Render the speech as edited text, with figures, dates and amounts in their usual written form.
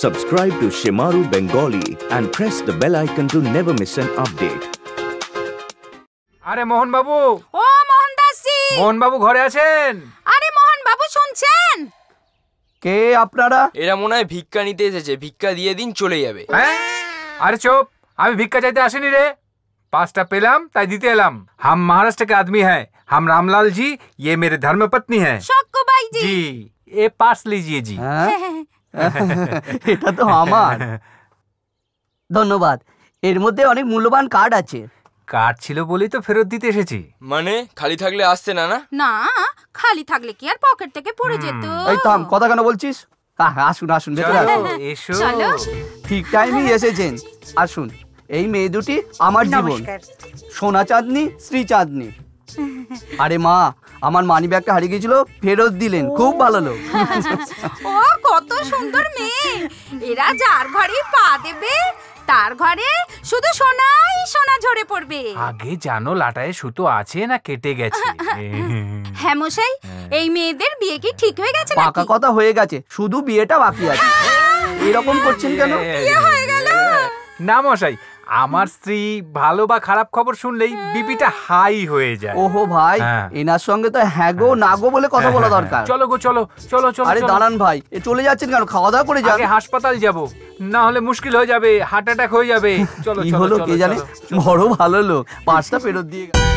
Subscribe to Shemaroo Bengali and press the bell icon to never miss an update. Are Mohan Babu! Oh Mohan Dasi! Mohan Babu ghore achen? Are Mohan Babu shunchen? Ke apnara? Era mone hoy bhikka nite esheche, bhikka diye din chole jabe. Huh? Are chop, ami bhikka chaite ashini re. Pasta पेलाम ताई दीते एलाम। हम महाराष्ट्र के आदमी हैं। हम रामलाल जी, ये मेरे धर्म पत्नी है। शोको भाई जी। जी, ये पास लीजिए जी। इतना तो हमार। धन्यवाद। एर मध्य अनेक मूल्यवान कार्ड आचे। कार्ड छिलो बोली तो फिर दीते से जी। माने खाली थाकले आस्ते ना ना। ना, खाली थाकले की यार पॉकेट तके पूरे जेतो। ऐ तो हम कोता कना बोलचीस? आशुन आशुन बेटा। चलो। ठीक टाइम ही ऐसे जेन। आशुन। এই মেয়ে দুটি আমার জীবন সোনা চাঁদনি শ্রী চাঁদনি আরে মা আমার মানিব্যাগটা হারিয়ে গিয়েছিল ফেরত দিলেন খুব ভালো লোক ও কত সুন্দর মেয়ে এরা যার ঘরে পা দেবে তার ঘরে শুধু সোনাই সোনা ঝরে পড়বে আগে জানো লাটায় সুতো আছে না কেটে গেছে হ্যাঁ মশাই এই মেয়েদের বিয়ে কি ঠিক হয়ে গেছে নাকি পাকা কথা হয়ে গেছে শুধু বিয়েটা বাকি আছে এরকম করছেন কেন কি হয়ে গেল না মশাই আমার স্ত্রী ভালো বা খারাপ খবর শুনলেই বিপিটা হাই হয়ে যায় ওহো ভাই এনার সঙ্গে তো হ্যাগো নাগো বলে কথা বলা দরকার চলো গো চলো চলো চলো আরে দাঁড়ান ভাই এ চলে যাচ্ছেন কেন খাওয়া দাওয়া করে যান আগে হাসপাতাল যাব না হলে মুশকিল হয়ে যাবে হার্ট অ্যাটাক হয়ে যাবে চলো চলো চলো কে জানে বড় ভালো লোক পাঁচটা ফেরত দিয়ে